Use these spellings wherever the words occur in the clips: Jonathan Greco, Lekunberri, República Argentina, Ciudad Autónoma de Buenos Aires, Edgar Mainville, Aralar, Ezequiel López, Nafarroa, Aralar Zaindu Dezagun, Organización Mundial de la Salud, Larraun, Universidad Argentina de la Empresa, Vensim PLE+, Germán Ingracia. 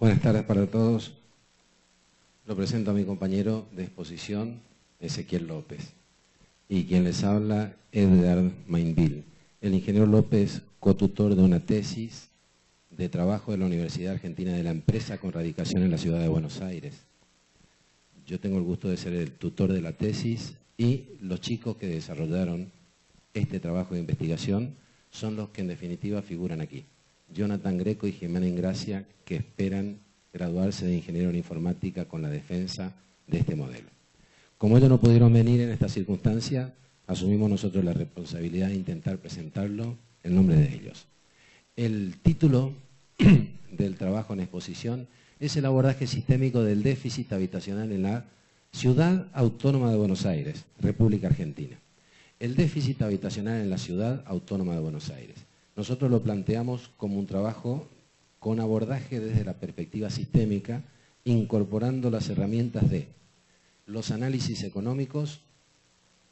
Buenas tardes para todos. Lo presento a mi compañero de exposición, Ezequiel López. Y quien les habla, Edgar Mainville. El ingeniero López, cotutor de una tesis de trabajo de la Universidad Argentina de la Empresa con radicación en la Ciudad de Buenos Aires. Yo tengo el gusto de ser el tutor de la tesis y los chicos que desarrollaron este trabajo de investigación son los que en definitiva figuran aquí. Jonathan Greco y Germán Ingracia, que esperan graduarse de ingeniero en informática con la defensa de este modelo. Como ellos no pudieron venir en esta circunstancia, asumimos nosotros la responsabilidad de intentar presentarlo en nombre de ellos. El título del trabajo en exposición es el abordaje sistémico del déficit habitacional en la Ciudad Autónoma de Buenos Aires, República Argentina. El déficit habitacional en la Ciudad Autónoma de Buenos Aires. Nosotros lo planteamos como un trabajo con abordaje desde la perspectiva sistémica, incorporando las herramientas de los análisis económicos,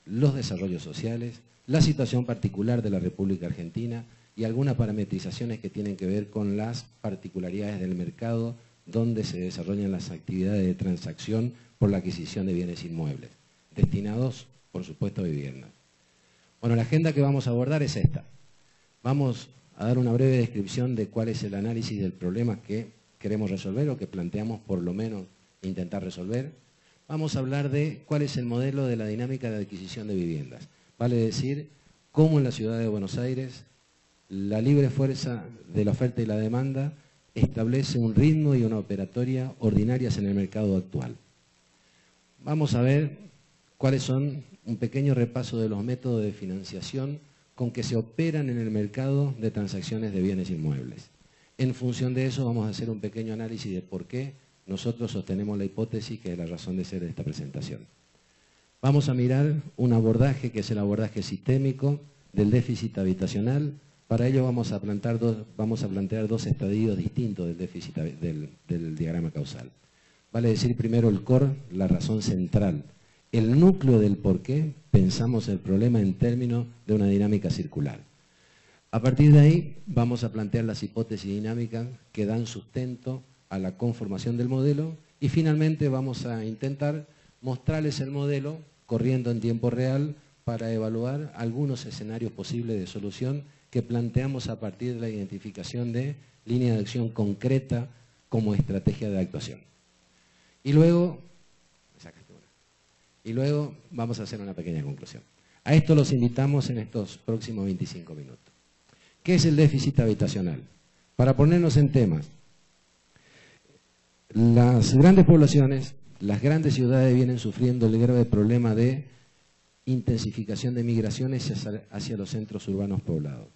los desarrollos sociales, la situación particular de la República Argentina y algunas parametrizaciones que tienen que ver con las particularidades del mercado donde se desarrollan las actividades de transacción por la adquisición de bienes inmuebles, destinados, por supuesto, a vivienda. Bueno, la agenda que vamos a abordar es esta. Vamos a dar una breve descripción de cuál es el análisis del problema que queremos resolver o que planteamos por lo menos intentar resolver. Vamos a hablar de cuál es el modelo de la dinámica de adquisición de viviendas. Vale decir, cómo en la Ciudad de Buenos Aires la libre fuerza de la oferta y la demanda establece un ritmo y una operatoria ordinarias en el mercado actual. Vamos a ver cuáles son un pequeño repaso de los métodos de financiación con que se operan en el mercado de transacciones de bienes inmuebles. En función de eso vamos a hacer un pequeño análisis de por qué nosotros sostenemos la hipótesis que es la razón de ser de esta presentación. Vamos a mirar un abordaje que es el abordaje sistémico del déficit habitacional. Para ello vamos a plantear dos estadios distintos del déficit del diagrama causal. Vale decir primero el core, la razón central, el núcleo del por qué pensamos el problema en términos de una dinámica circular. A partir de ahí vamos a plantear las hipótesis dinámicas que dan sustento a la conformación del modelo y finalmente vamos a intentar mostrarles el modelo corriendo en tiempo real para evaluar algunos escenarios posibles de solución que planteamos a partir de la identificación de líneas de acción concreta como estrategia de actuación. Y luego vamos a hacer una pequeña conclusión. A esto los invitamos en estos próximos 25 minutos. ¿Qué es el déficit habitacional? Para ponernos en temas, las grandes poblaciones, las grandes ciudades vienen sufriendo el grave problema de intensificación de migraciones hacia los centros urbanos poblados.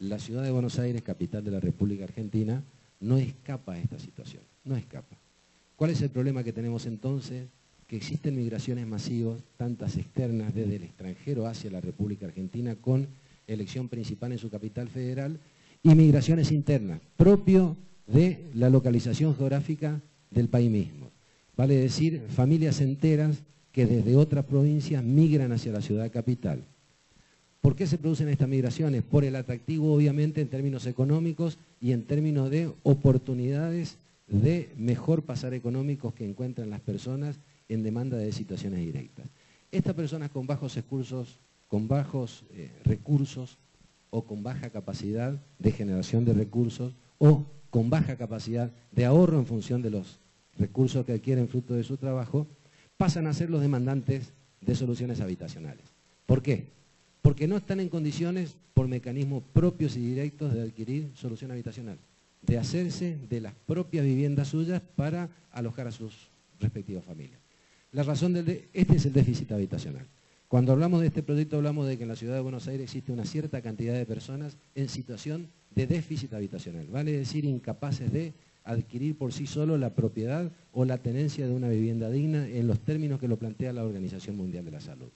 La Ciudad de Buenos Aires, capital de la República Argentina, no escapa a esta situación, no escapa. ¿Cuál es el problema que tenemos entonces? Que existen migraciones masivas, tantas externas desde el extranjero hacia la República Argentina con elección principal en su capital federal y migraciones internas, propio de la localización geográfica del país mismo. Vale decir, familias enteras que desde otras provincias migran hacia la ciudad capital. ¿Por qué se producen estas migraciones? Por el atractivo, obviamente, en términos económicos y en términos de oportunidades de mejor pasar económicos que encuentran las personas en demanda de situaciones directas. Estas personas con bajos recursos, o con baja capacidad de generación de recursos o con baja capacidad de ahorro en función de los recursos que adquieren fruto de su trabajo, pasan a ser los demandantes de soluciones habitacionales. ¿Por qué? Porque no están en condiciones, por mecanismos propios y directos, de adquirir solución habitacional, de hacerse de las propias viviendas suyas para alojar a sus respectivas familias. La razón este es el déficit habitacional. Cuando hablamos de este proyecto hablamos de que en la Ciudad de Buenos Aires existe una cierta cantidad de personas en situación de déficit habitacional, vale decir incapaces de adquirir por sí solo la propiedad o la tenencia de una vivienda digna en los términos que lo plantea la Organización Mundial de la Salud.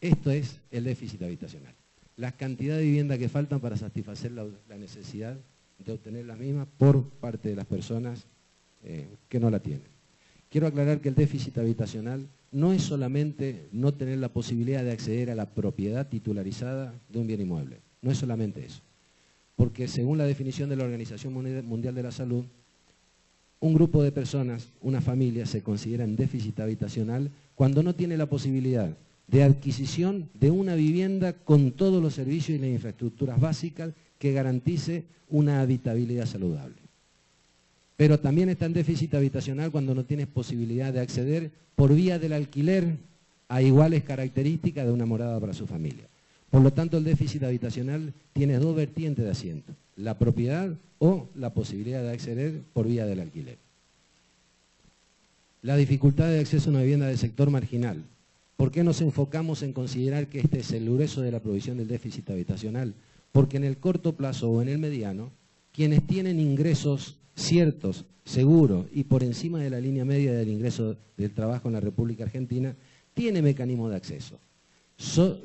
Esto es el déficit habitacional. La cantidad de viviendas que faltan para satisfacer la necesidad de obtener las mismas por parte de las personas que no la tienen. Quiero aclarar que el déficit habitacional no es solamente no tener la posibilidad de acceder a la propiedad titularizada de un bien inmueble. No es solamente eso. Porque según la definición de la Organización Mundial de la Salud, Un grupo de personas, una familia, se considera en déficit habitacional cuando no tiene la posibilidad de adquisición de una vivienda con todos los servicios y las infraestructuras básicas que garantice una habitabilidad saludable. Pero también está en déficit habitacional cuando no tienes posibilidad de acceder por vía del alquiler a iguales características de una morada para su familia. Por lo tanto, el déficit habitacional tiene dos vertientes de asiento: la propiedad o la posibilidad de acceder por vía del alquiler. La dificultad de acceso a una vivienda del sector marginal. ¿Por qué nos enfocamos en considerar que este es el grueso de la provisión del déficit habitacional? Porque en el corto plazo o en el mediano, quienes tienen ingresos ciertos, seguros y por encima de la línea media del ingreso del trabajo en la República Argentina, tiene mecanismos de acceso.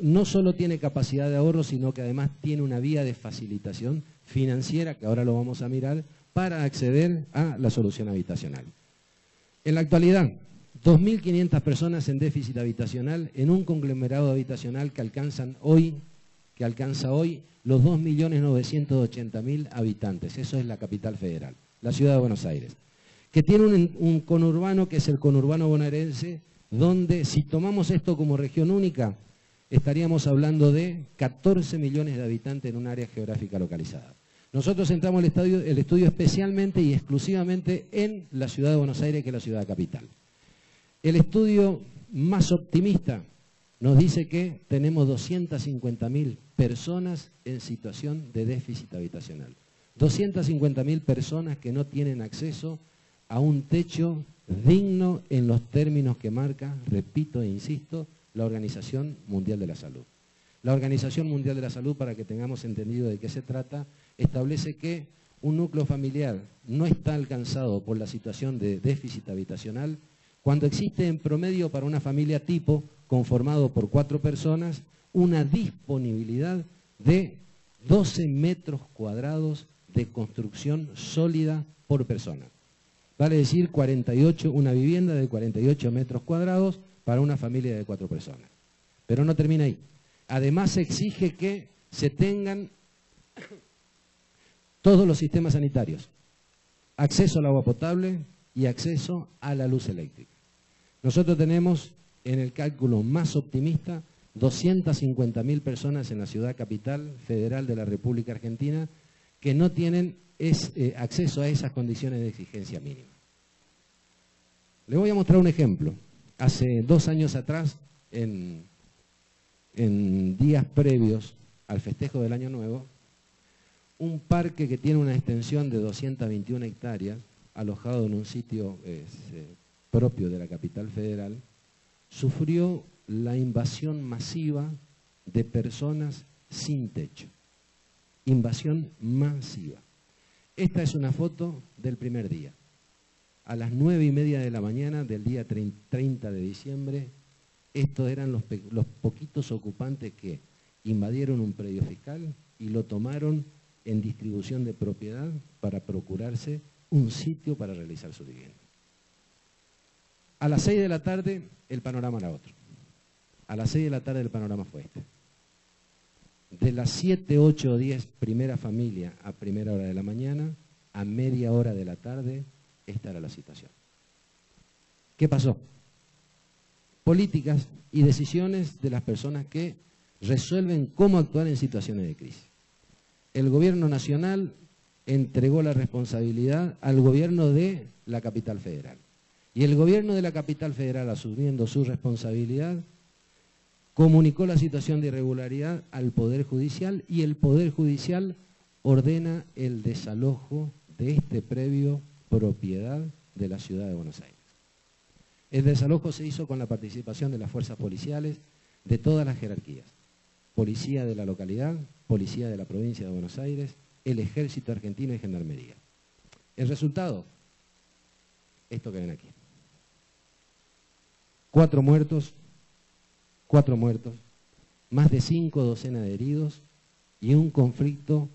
No solo tiene capacidad de ahorro, sino que además tiene una vía de facilitación financiera, que ahora lo vamos a mirar, para acceder a la solución habitacional. En la actualidad, 2.500 personas en déficit habitacional en un conglomerado habitacional que alcanza hoy los 2.980.000 habitantes. Eso es la capital federal, la Ciudad de Buenos Aires, que tiene un conurbano que es el conurbano bonaerense, donde si tomamos esto como región única, estaríamos hablando de 14 millones de habitantes en un área geográfica localizada. Nosotros centramos el estudio especialmente y exclusivamente en la Ciudad de Buenos Aires, que es la ciudad capital. El estudio más optimista nos dice que tenemos 250.000 personas en situación de déficit habitacional. 250.000 personas que no tienen acceso a un techo digno en los términos que marca, repito e insisto, la Organización Mundial de la Salud. La Organización Mundial de la Salud, para que tengamos entendido de qué se trata, establece que un núcleo familiar no está alcanzado por la situación de déficit habitacional cuando existe en promedio para una familia tipo, conformado por 4 personas, una disponibilidad de 12 metros cuadrados de construcción sólida por persona. Vale decir, una vivienda de 48 metros cuadrados para una familia de 4 personas. Pero no termina ahí. Además, se exige que se tengan todos los sistemas sanitarios, acceso al agua potable y acceso a la luz eléctrica. Nosotros tenemos, en el cálculo más optimista, 250.000 personas en la ciudad capital federal de la República Argentina que no tienen acceso a esas condiciones de exigencia mínima. Le voy a mostrar un ejemplo. Hace 2 años atrás, en días previos al festejo del Año Nuevo, un parque que tiene una extensión de 221 hectáreas, alojado en un sitio propio de la capital federal, sufrió la invasión masiva de personas sin techo. Invasión masiva. Esta es una foto del primer día. A las 9:30 de la mañana del día 30 de diciembre, estos eran los poquitos ocupantes que invadieron un predio fiscal y lo tomaron en distribución de propiedad para procurarse un sitio para realizar su vivienda. A las 6 de la tarde el panorama era otro. A las 6 de la tarde el panorama fue este. De las 7, 8 o 10 primera familia a primera hora de la mañana, a media hora de la tarde, esta era la situación. ¿Qué pasó? Políticas y decisiones de las personas que resuelven cómo actuar en situaciones de crisis. El gobierno nacional entregó la responsabilidad al gobierno de la capital federal. Y el gobierno de la capital federal, asumiendo su responsabilidad, comunicó la situación de irregularidad al Poder Judicial, y el Poder Judicial ordena el desalojo de este predio propiedad de la Ciudad de Buenos Aires. El desalojo se hizo con la participación de las fuerzas policiales de todas las jerarquías: policía de la localidad, policía de la provincia de Buenos Aires, el Ejército Argentino y Gendarmería. El resultado, esto que ven aquí. 4 muertos, más de 5 docenas de heridos y un conflicto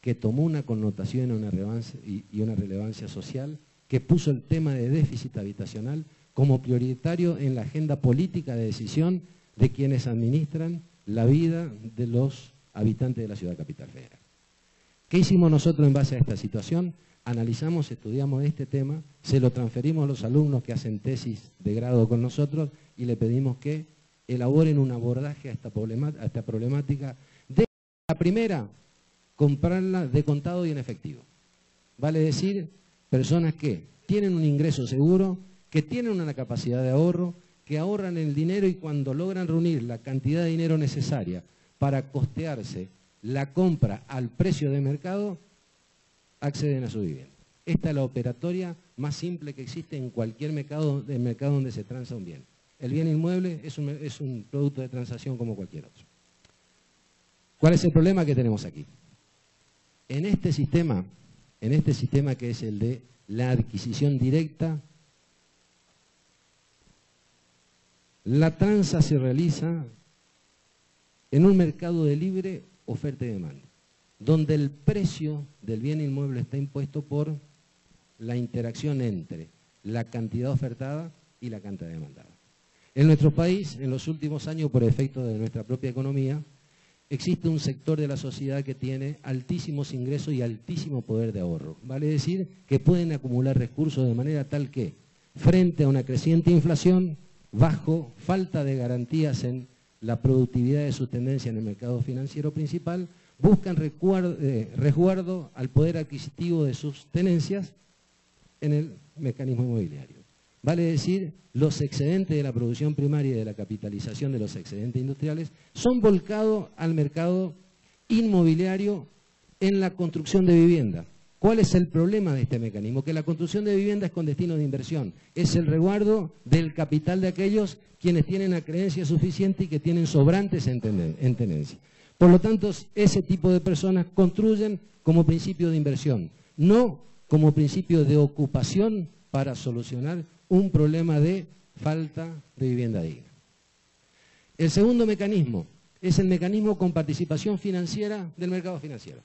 que tomó una connotación y una relevancia social que puso el tema de déficit habitacional como prioritario en la agenda política de decisión de quienes administran la vida de los habitantes de la ciudad capital federal. ¿Qué hicimos nosotros en base a esta situación? Analizamos, estudiamos este tema, se lo transferimos a los alumnos que hacen tesis de grado con nosotros y le pedimos que elaboren un abordaje a esta problemática. De la primera, comprarla de contado y en efectivo. Vale decir, personas que tienen un ingreso seguro, que tienen una capacidad de ahorro, que ahorran el dinero y cuando logran reunir la cantidad de dinero necesaria para costearse la compra al precio de mercado, acceden a su vivienda. Esta es la operatoria más simple que existe en cualquier mercado donde se transa un bien. El bien inmueble es un producto de transacción como cualquier otro. ¿Cuál es el problema que tenemos aquí? En este sistema que es el de la adquisición directa, la tranza se realiza en un mercado de libre oferta y demanda, donde el precio del bien inmueble está impuesto por la interacción entre la cantidad ofertada y la cantidad demandada. En nuestro país, en los últimos años, por efecto de nuestra propia economía, existe un sector de la sociedad que tiene altísimos ingresos y altísimo poder de ahorro. Vale decir que pueden acumular recursos de manera tal que, frente a una creciente inflación, bajo falta de garantías en la productividad de sus tendencias en el mercado financiero principal, buscan resguardo al poder adquisitivo de sus tenencias en el mecanismo inmobiliario. Vale decir, los excedentes de la producción primaria y de la capitalización de los excedentes industriales son volcados al mercado inmobiliario en la construcción de vivienda. ¿Cuál es el problema de este mecanismo? Que la construcción de vivienda es con destino de inversión. Es el resguardo del capital de aquellos quienes tienen la creencia suficiente y que tienen sobrantes en tenencia. Por lo tanto, ese tipo de personas construyen como principio de inversión, no como principio de ocupación para solucionar un problema de falta de vivienda digna. El segundo mecanismo es el mecanismo con participación financiera del mercado financiero.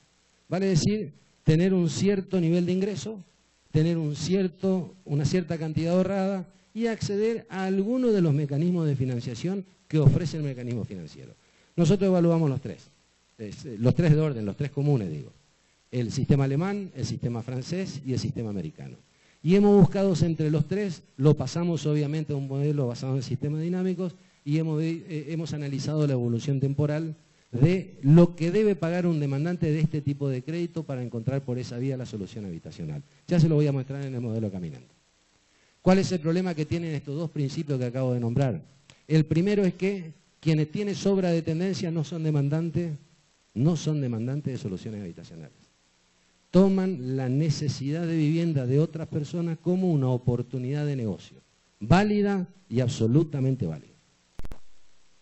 Vale decir, tener un cierto nivel de ingreso, tener una cierta cantidad ahorrada y acceder a alguno de los mecanismos de financiación que ofrece el mecanismo financiero. Nosotros evaluamos los tres de orden, los tres comunes, digo. El sistema alemán, el sistema francés y el sistema americano. Y hemos buscado entre los tres, lo pasamos obviamente a un modelo basado en sistemas dinámicos y hemos analizado la evolución temporal de lo que debe pagar un demandante de este tipo de crédito para encontrar por esa vía la solución habitacional. Ya se lo voy a mostrar en el modelo caminante. ¿Cuál es el problema que tienen estos dos principios que acabo de nombrar? El primero es que quienes tienen sobra de tendencia no son demandantes de soluciones habitacionales. Toman la necesidad de vivienda de otras personas como una oportunidad de negocio, válida y absolutamente válida.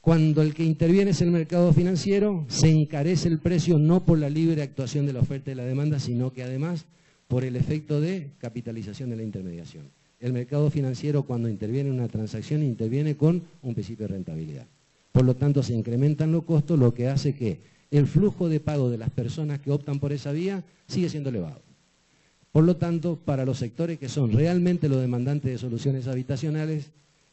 Cuando el que interviene es el mercado financiero, se encarece el precio no por la libre actuación de la oferta y la demanda, sino que además por el efecto de capitalización de la intermediación. El mercado financiero, cuando interviene en una transacción, interviene con un principio de rentabilidad. Por lo tanto, se incrementan los costos, lo que hace que el flujo de pago de las personas que optan por esa vía sigue siendo elevado. Por lo tanto, para los sectores que son realmente los demandantes de soluciones habitacionales,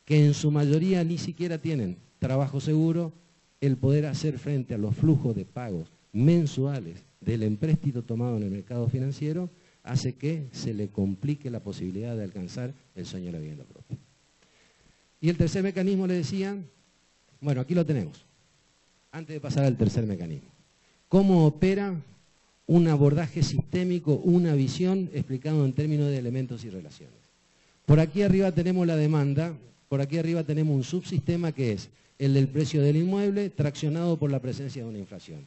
que en su mayoría ni siquiera tienen trabajo seguro, el poder hacer frente a los flujos de pagos mensuales del empréstito tomado en el mercado financiero hace que se le complique la posibilidad de alcanzar el sueño de la vivienda propia. Y el tercer mecanismo, le decía, bueno, aquí lo tenemos. Antes de pasar al tercer mecanismo, ¿cómo opera un abordaje sistémico, una visión explicado en términos de elementos y relaciones? Por aquí arriba tenemos la demanda, por aquí arriba tenemos un subsistema que es el del precio del inmueble traccionado por la presencia de una inflación.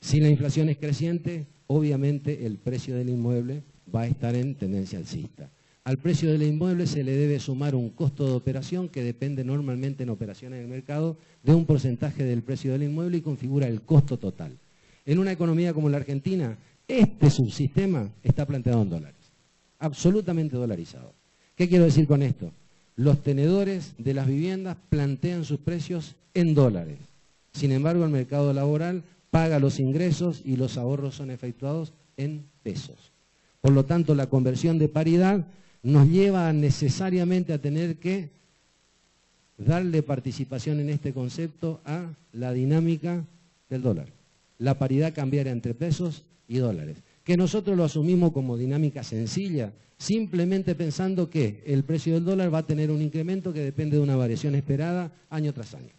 Si la inflación es creciente, obviamente el precio del inmueble va a estar en tendencia alcista. Al precio del inmueble se le debe sumar un costo de operación que depende normalmente en operaciones del mercado de un porcentaje del precio del inmueble y configura el costo total. En una economía como la Argentina, este subsistema está planteado en dólares, absolutamente dolarizado. ¿Qué quiero decir con esto? Los tenedores de las viviendas plantean sus precios en dólares. Sin embargo, el mercado laboral paga los ingresos y los ahorros son efectuados en pesos. Por lo tanto, la conversión de paridad nos lleva necesariamente a tener que darle participación en este concepto a la dinámica del dólar. La paridad cambiaria entre pesos y dólares. que nosotros lo asumimos como dinámica sencilla, simplemente pensando que el precio del dólar va a tener un incremento que depende de una variación esperada año tras año.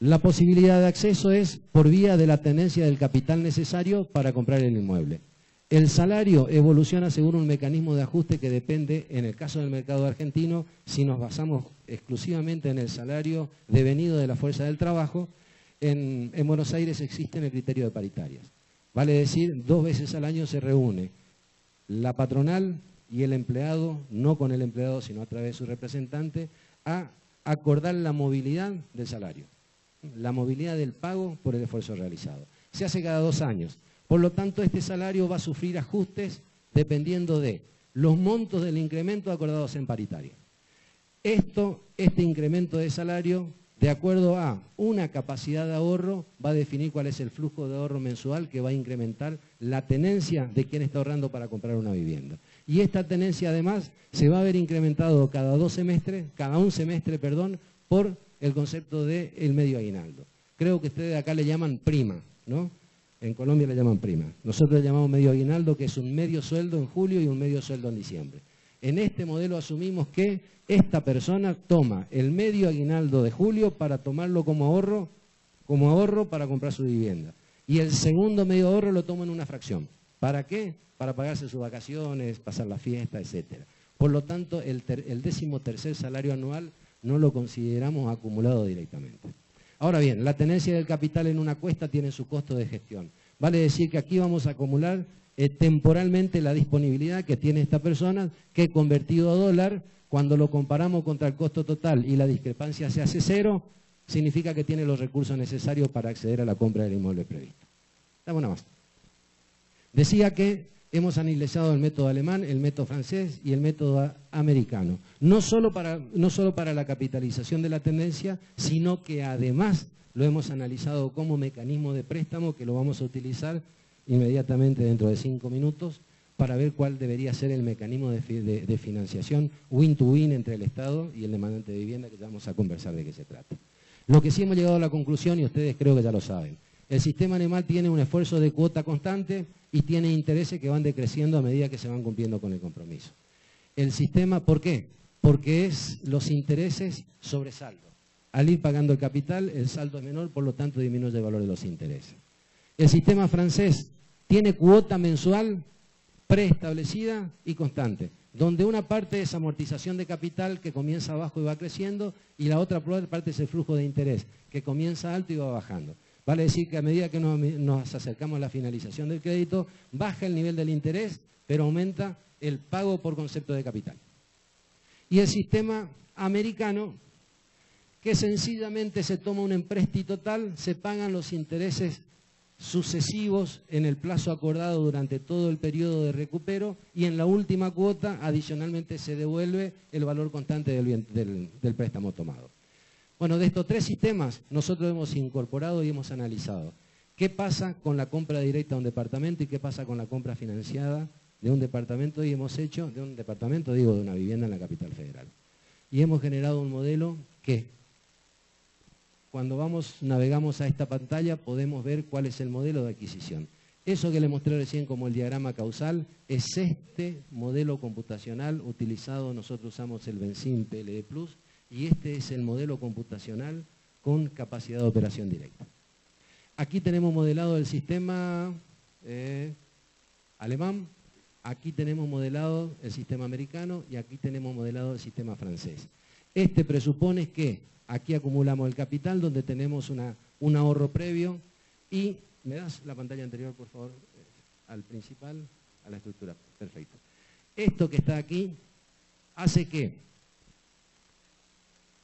La posibilidad de acceso es por vía de la tenencia del capital necesario para comprar el inmueble. El salario evoluciona según un mecanismo de ajuste que depende, en el caso del mercado argentino, si nos basamos exclusivamente en el salario devenido de la fuerza del trabajo, en Buenos Aires existe el criterio de paritarias. Vale decir, 2 veces al año se reúne la patronal y el empleado, no con el empleado sino a través de su representante, a acordar la movilidad del salario, la movilidad del pago por el esfuerzo realizado. Se hace cada 2 años. Por lo tanto, este salario va a sufrir ajustes dependiendo de los montos del incremento acordados en paritaria. Este incremento de salario, de acuerdo a una capacidad de ahorro, va a definir cuál es el flujo de ahorro mensual que va a incrementar la tenencia de quien está ahorrando para comprar una vivienda. Y esta tenencia, además, se va a ver incrementado cada un semestre, por el concepto del medio aguinaldo. Creo que ustedes acá le llaman prima, ¿no? En Colombia le llaman prima. Nosotros le llamamos medio aguinaldo, que es un medio sueldo en julio y un medio sueldo en diciembre. En este modelo asumimos que esta persona toma el medio aguinaldo de julio para tomarlo como ahorro para comprar su vivienda. Y el segundo medio ahorro lo toma en una fracción. ¿Para qué? Para pagarse sus vacaciones, pasar la fiesta, etcétera. Por lo tanto, el 13º salario anual no lo consideramos acumulado directamente. Ahora bien, la tenencia del capital en una cuesta tiene su costo de gestión. Vale decir que aquí vamos a acumular temporalmente la disponibilidad que tiene esta persona, que convertido a dólar, cuando lo comparamos contra el costo total y la discrepancia se hace cero, significa que tiene los recursos necesarios para acceder a la compra del inmueble previsto. Dame una más. Decía que hemos analizado el método alemán, el método francés y el método americano. No solo para la capitalización de la tendencia, sino que además lo hemos analizado como mecanismo de préstamo, que lo vamos a utilizar inmediatamente dentro de 5 minutos para ver cuál debería ser el mecanismo de financiación win-to-win entre el Estado y el demandante de vivienda, que ya vamos a conversar de qué se trata. Lo que sí hemos llegado a la conclusión, y ustedes creo que ya lo saben, el sistema alemán tiene un esfuerzo de cuota constante y tiene intereses que van decreciendo a medida que se van cumpliendo con el compromiso. El sistema, ¿por qué? Porque es los intereses sobre saldo. Al ir pagando el capital, el saldo es menor, por lo tanto disminuye el valor de los intereses. El sistema francés tiene cuota mensual preestablecida y constante, donde una parte es amortización de capital que comienza abajo y va creciendo, y la otra parte es el flujo de interés, que comienza alto y va bajando. Vale decir que a medida que nos acercamos a la finalización del crédito, baja el nivel del interés, pero aumenta el pago por concepto de capital. Y el sistema americano, que sencillamente se toma un empréstito total, se pagan los intereses sucesivos en el plazo acordado durante todo el periodo de recupero, y en la última cuota adicionalmente se devuelve el valor constante del préstamo tomado. Bueno, de estos 3 sistemas nosotros hemos incorporado y hemos analizado qué pasa con la compra directa de un departamento y qué pasa con la compra financiada de un departamento, y hemos hecho, de una vivienda en la capital federal. Y hemos generado un modelo que, cuando navegamos a esta pantalla, podemos ver cuál es el modelo de adquisición. Eso que le mostré recién como el diagrama causal es este modelo computacional utilizado. Nosotros usamos el Vensim PLE+, y este es el modelo computacional con capacidad de operación directa. Aquí tenemos modelado el sistema alemán, aquí tenemos modelado el sistema americano y aquí tenemos modelado el sistema francés. Este presupone que aquí acumulamos el capital, donde tenemos un ahorro previo. Y ¿me das la pantalla anterior, por favor? Al principal, a la estructura. Perfecto. Esto que está aquí hace que,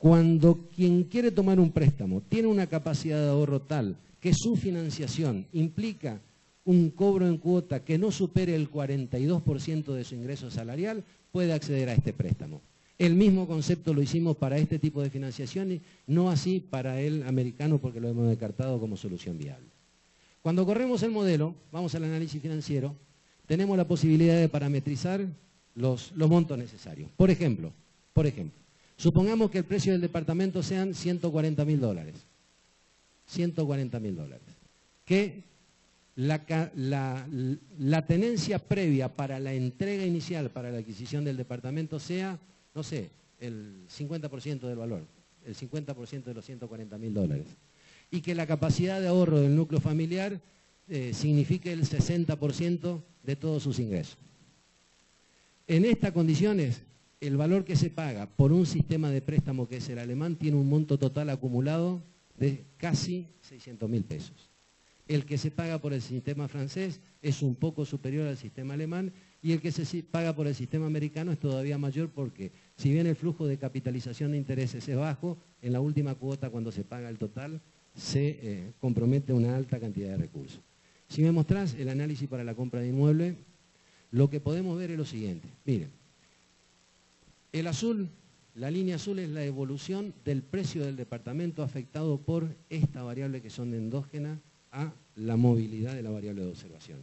cuando quien quiere tomar un préstamo tiene una capacidad de ahorro tal que su financiación implica un cobro en cuota que no supere el 42% de su ingreso salarial, puede acceder a este préstamo. El mismo concepto lo hicimos para este tipo de financiación, y no así para el americano, porque lo hemos descartado como solución viable. Cuando corremos el modelo, vamos al análisis financiero, tenemos la posibilidad de parametrizar los montos necesarios. Por ejemplo, supongamos que el precio del departamento sean $140.000. la tenencia previa para la entrega inicial, para la adquisición del departamento sea, no sé, el 50% del valor, el 50% de los $140.000. Y que la capacidad de ahorro del núcleo familiar signifique el 60% de todos sus ingresos. En estas condiciones, el valor que se paga por un sistema de préstamo que es el alemán tiene un monto total acumulado de casi $600.000. El que se paga por el sistema francés es un poco superior al sistema alemán y el que se paga por el sistema americano es todavía mayor porque si bien el flujo de capitalización de intereses es bajo, en la última cuota cuando se paga el total se compromete una alta cantidad de recursos. Si me mostrás el análisis para la compra de inmueble, lo que podemos ver es lo siguiente. Miren, el azul, la línea azul es la evolución del precio del departamento afectado por esta variable que son endógenas a la movilidad de la variable de observación.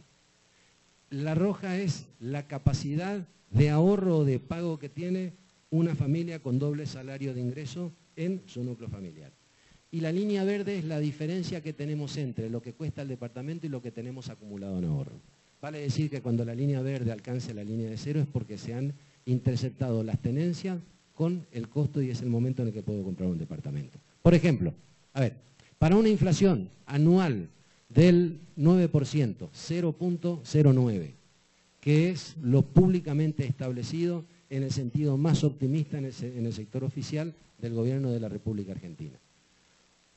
La roja es la capacidad de ahorro o de pago que tiene una familia con doble salario de ingreso en su núcleo familiar. Y la línea verde es la diferencia que tenemos entre lo que cuesta el departamento y lo que tenemos acumulado en ahorro. Vale decir que cuando la línea verde alcance la línea de cero es porque se han interceptado las tenencias con el costo y es el momento en el que puedo comprar un departamento. Por ejemplo, a ver, para una inflación anual del 9%, 0.09, que es lo públicamente establecido en el sentido más optimista en el sector oficial del gobierno de la República Argentina.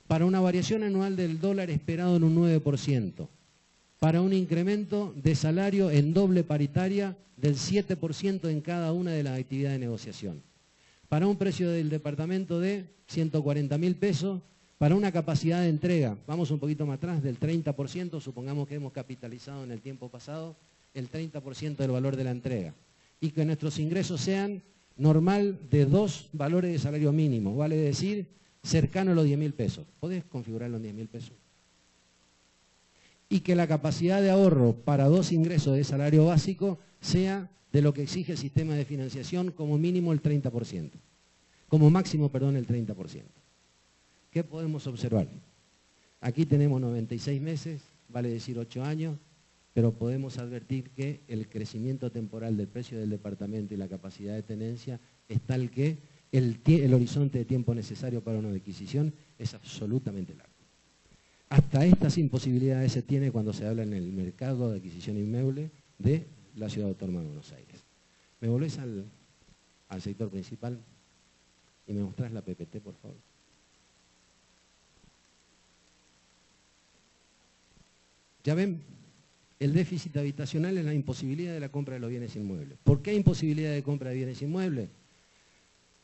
Para una variación anual del dólar esperado en un 9%, para un incremento de salario en doble paritaria del 7% en cada una de las actividades de negociación, para un precio del departamento de $140.000, para una capacidad de entrega, vamos un poquito más atrás, del 30%, supongamos que hemos capitalizado en el tiempo pasado, el 30% del valor de la entrega. Y que nuestros ingresos sean normal de 2 valores de salario mínimo, vale decir, cercano a los $10.000. ¿Podés configurar los $10.000? Y que la capacidad de ahorro para 2 ingresos de salario básico sea de lo que exige el sistema de financiación como mínimo el 30%, como máximo, perdón, el 30%. ¿Qué podemos observar? Aquí tenemos 96 meses, vale decir 8 años, pero podemos advertir que el crecimiento temporal del precio del departamento y la capacidad de tenencia es tal que el horizonte de tiempo necesario para una adquisición es absolutamente largo. Hasta estas imposibilidades se tiene cuando se habla en el mercado de adquisición inmueble de la Ciudad Autónoma de Buenos Aires. ¿Me volvés al sector principal y me mostrás la PPT, por favor? Ya ven, el déficit habitacional es la imposibilidad de la compra de los bienes inmuebles. ¿Por qué imposibilidad de compra de bienes inmuebles?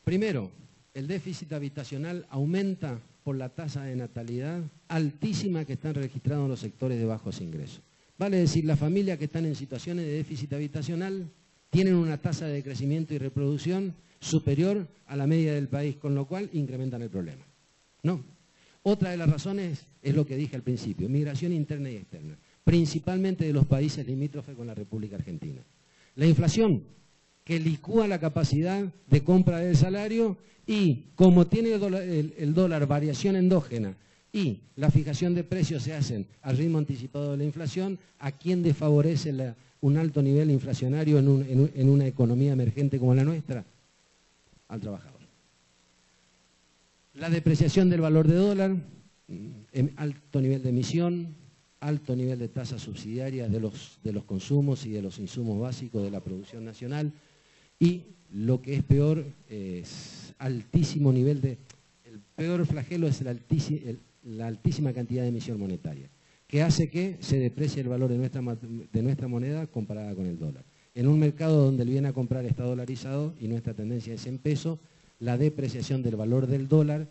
Primero, el déficit habitacional aumenta por la tasa de natalidad altísima que están registrados en los sectores de bajos ingresos. Vale decir, las familias que están en situaciones de déficit habitacional tienen una tasa de crecimiento y reproducción superior a la media del país, con lo cual incrementan el problema, ¿no? Otra de las razones es lo que dije al principio, migración interna y externa, principalmente de los países limítrofes con la República Argentina. La inflación, que licúa la capacidad de compra del salario y como tiene el dólar variación endógena y la fijación de precios se hacen al ritmo anticipado de la inflación, ¿a quién desfavorece un alto nivel inflacionario en una economía emergente como la nuestra? Al trabajador. La depreciación del valor de dólar, alto nivel de emisión, alto nivel de tasas subsidiarias de los consumos y de los insumos básicos de la producción nacional y lo que es peor es altísimo nivel de... El peor flagelo es la altísima cantidad de emisión monetaria que hace que se deprecie el valor de nuestra moneda comparada con el dólar. En un mercado donde el bien a comprar está dolarizado y nuestra tendencia es en peso, la depreciación del valor del dólar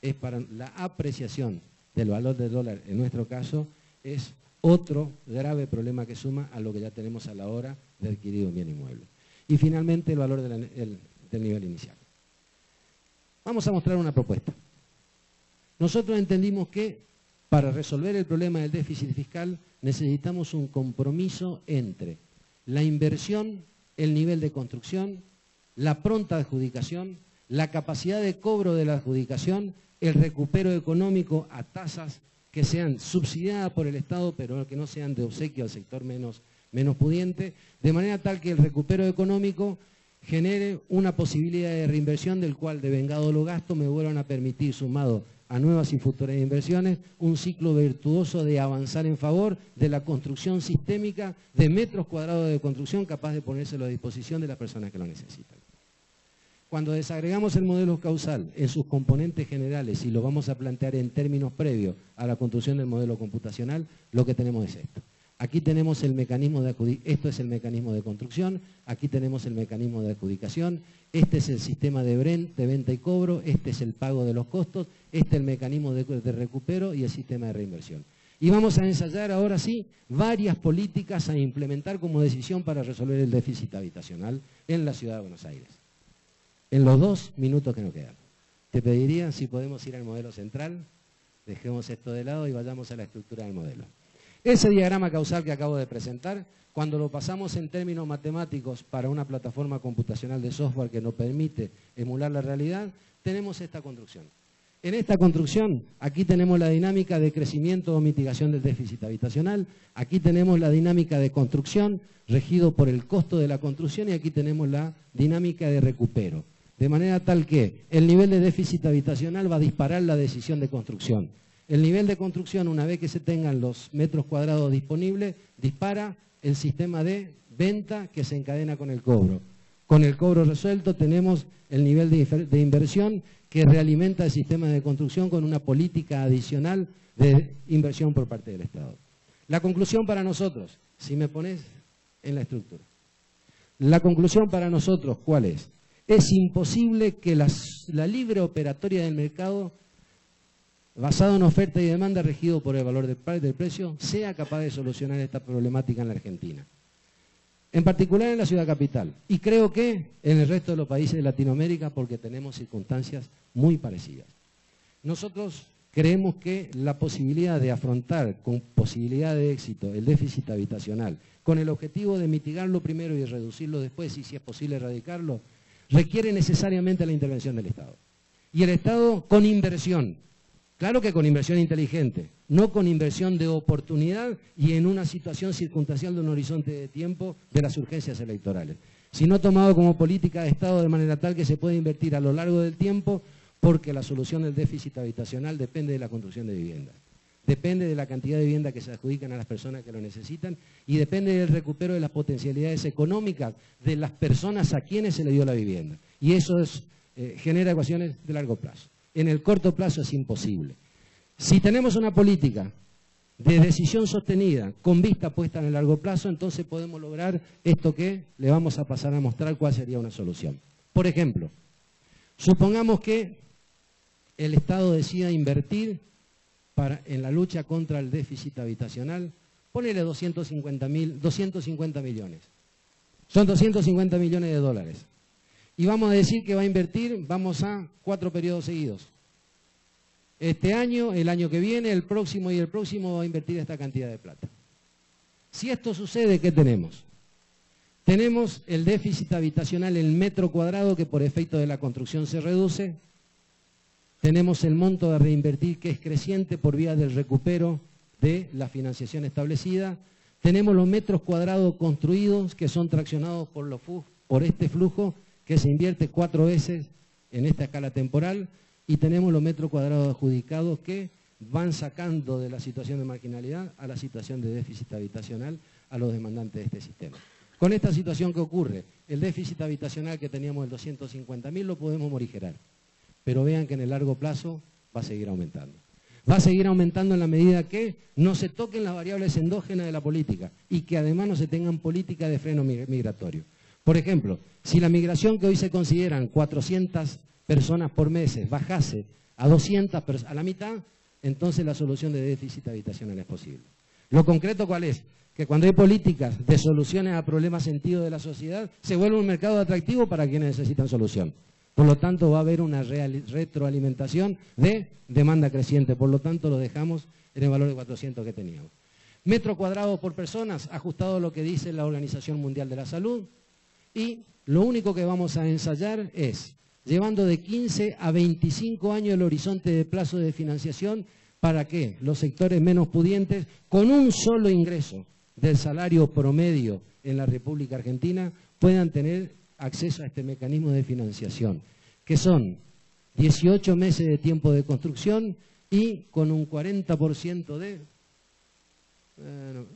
es para la apreciación del valor del dólar, en nuestro caso, es otro grave problema que suma a lo que ya tenemos a la hora de adquirir un bien inmueble. Y finalmente el valor del nivel inicial. Vamos a mostrar una propuesta. Nosotros entendimos que para resolver el problema del déficit fiscal necesitamos un compromiso entre la inversión, el nivel de construcción, la pronta adjudicación, la capacidad de cobro de la adjudicación, el recupero económico a tasas que sean subsidiadas por el Estado, pero que no sean de obsequio al sector menos pudiente, de manera tal que el recupero económico genere una posibilidad de reinversión del cual, devengado los gastos, me vuelvan a permitir, sumado a nuevas y futuras inversiones, un ciclo virtuoso de avanzar en favor de la construcción sistémica de metros cuadrados de construcción capaz de ponérselo a disposición de las personas que lo necesitan. Cuando desagregamos el modelo causal en sus componentes generales y lo vamos a plantear en términos previos a la construcción del modelo computacional, lo que tenemos es esto. Aquí tenemos el mecanismo de adjudicación, esto es el mecanismo de construcción, aquí tenemos el mecanismo de adjudicación, este es el sistema de Brent, de venta y cobro, este es el pago de los costos, este es el mecanismo de recupero y el sistema de reinversión. Y vamos a ensayar ahora sí varias políticas a implementar como decisión para resolver el déficit habitacional en la Ciudad de Buenos Aires. En los 2 minutos que nos quedan, te pediría si podemos ir al modelo central, dejemos esto de lado y vayamos a la estructura del modelo. Ese diagrama causal que acabo de presentar, cuando lo pasamos en términos matemáticos para una plataforma computacional de software que nos permite emular la realidad, tenemos esta construcción. En esta construcción, aquí tenemos la dinámica de crecimiento o mitigación del déficit habitacional, aquí tenemos la dinámica de construcción, regido por el costo de la construcción, y aquí tenemos la dinámica de recupero. De manera tal que el nivel de déficit habitacional va a disparar la decisión de construcción. El nivel de construcción, una vez que se tengan los metros cuadrados disponibles, dispara el sistema de venta que se encadena con el cobro. Con el cobro resuelto tenemos el nivel de inversión que realimenta el sistema de construcción con una política adicional de inversión por parte del Estado. La conclusión para nosotros, si me pones en la estructura. La conclusión para nosotros, ¿cuál es? Es imposible que la libre operatoria del mercado basado en oferta y demanda, regido por el valor del precio, sea capaz de solucionar esta problemática en la Argentina. En particular en la ciudad capital, y creo que en el resto de los países de Latinoamérica, porque tenemos circunstancias muy parecidas. Nosotros creemos que la posibilidad de afrontar con posibilidad de éxito el déficit habitacional, con el objetivo de mitigarlo primero y reducirlo después, y si es posible erradicarlo, requiere necesariamente la intervención del Estado. Y el Estado con inversión. Claro que con inversión inteligente, no con inversión de oportunidad y en una situación circunstancial de un horizonte de tiempo de las urgencias electorales, sino tomado como política de Estado de manera tal que se puede invertir a lo largo del tiempo, porque la solución del déficit habitacional depende de la construcción de viviendas, depende de la cantidad de viviendas que se adjudican a las personas que lo necesitan y depende del recupero de las potencialidades económicas de las personas a quienes se le dio la vivienda. Y eso genera ecuaciones de largo plazo. En el corto plazo es imposible. Si tenemos una política de decisión sostenida con vista puesta en el largo plazo, entonces podemos lograr esto que le vamos a pasar a mostrar cuál sería una solución. Por ejemplo, supongamos que el Estado decida invertir en la lucha contra el déficit habitacional, ponele 250 millones. Son 250 millones de dólares. Y vamos a decir que va a invertir, vamos a 4 periodos seguidos. Este año, el año que viene, el próximo y el próximo va a invertir esta cantidad de plata. Si esto sucede, ¿qué tenemos? Tenemos el déficit habitacional en metro cuadrado que por efecto de la construcción se reduce. Tenemos el monto de reinvertir que es creciente por vía del recupero de la financiación establecida. Tenemos los metros cuadrados construidos que son traccionados por este flujo que se invierte 4 veces en esta escala temporal, y tenemos los metros cuadrados adjudicados que van sacando de la situación de marginalidad a la situación de déficit habitacional a los demandantes de este sistema. Con esta situación que ocurre, el déficit habitacional que teníamos del 250.000 lo podemos morigerar, pero vean que en el largo plazo va a seguir aumentando. Va a seguir aumentando en la medida que no se toquen las variables endógenas de la política y que además no se tengan políticas de freno migratorio. Por ejemplo, si la migración que hoy se consideran 400 personas por mes bajase a 200, a la mitad, entonces la solución de déficit habitacional es posible. Lo concreto, ¿cuál es? Que cuando hay políticas de soluciones a problemas sentidos de la sociedad, se vuelve un mercado atractivo para quienes necesitan solución. Por lo tanto, va a haber una retroalimentación de demanda creciente. Por lo tanto, lo dejamos en el valor de 400 que teníamos. Metro cuadrado por personas, ajustado a lo que dice la Organización Mundial de la Salud. Y lo único que vamos a ensayar es, llevando de 15 a 25 años el horizonte de plazo de financiación ¿Para qué? Los sectores menos pudientes, con un solo ingreso del salario promedio en la República Argentina, puedan tener acceso a este mecanismo de financiación, que son 18 meses de tiempo de construcción y con un 40% de...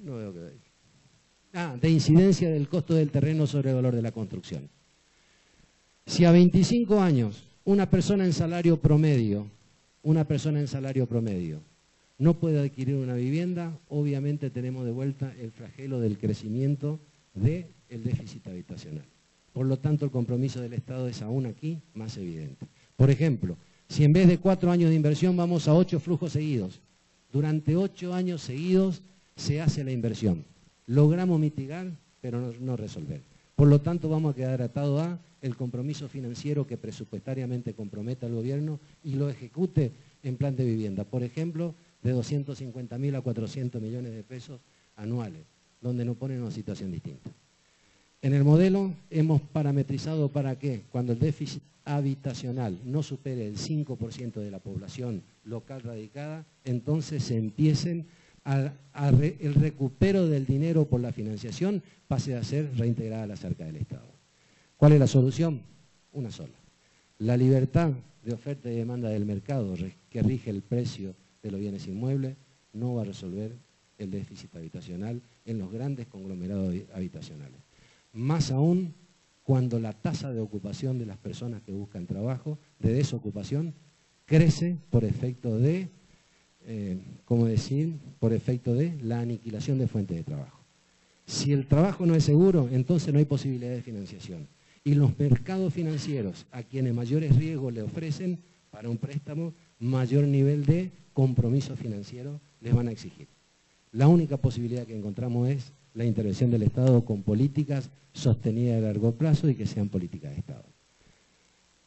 no veo que hay. De incidencia del costo del terreno sobre el valor de la construcción. Si a 25 años una persona en salario promedio no puede adquirir una vivienda, obviamente tenemos de vuelta el flagelo del crecimiento del déficit habitacional. Por lo tanto, el compromiso del Estado es aún aquí más evidente. Por ejemplo, si en vez de 4 años de inversión vamos a 8 flujos seguidos, durante 8 años seguidos se hace la inversión. Logramos mitigar, pero no resolver. Por lo tanto, vamos a quedar atados a el compromiso financiero que presupuestariamente comprometa el gobierno y lo ejecute en plan de vivienda. Por ejemplo, de 250.000 a 400 millones de pesos anuales, donde nos ponen en una situación distinta. En el modelo hemos parametrizado para que cuando el déficit habitacional no supere el 5% de la población local radicada, entonces se empiecen el recupero del dinero por la financiación pase a ser reintegrada a la arca del Estado. ¿Cuál es la solución? Una sola. La libertad de oferta y demanda del mercado que rige el precio de los bienes inmuebles no va a resolver el déficit habitacional en los grandes conglomerados habitacionales. Más aún cuando la tasa de ocupación de las personas que buscan trabajo, de desocupación, crece por efecto de... por efecto de la aniquilación de fuentes de trabajo. Si el trabajo no es seguro, entonces no hay posibilidad de financiación. Y los mercados financieros, a quienes mayores riesgos le ofrecen para un préstamo, mayor nivel de compromiso financiero les van a exigir. La única posibilidad que encontramos es la intervención del Estado con políticas sostenidas a largo plazo y que sean políticas de Estado.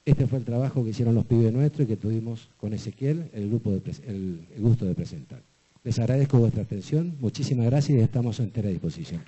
Este fue el trabajo que hicieron los pibes nuestros y que tuvimos con Ezequiel el gusto de presentar. Les agradezco vuestra atención, muchísimas gracias y estamos a entera disposición.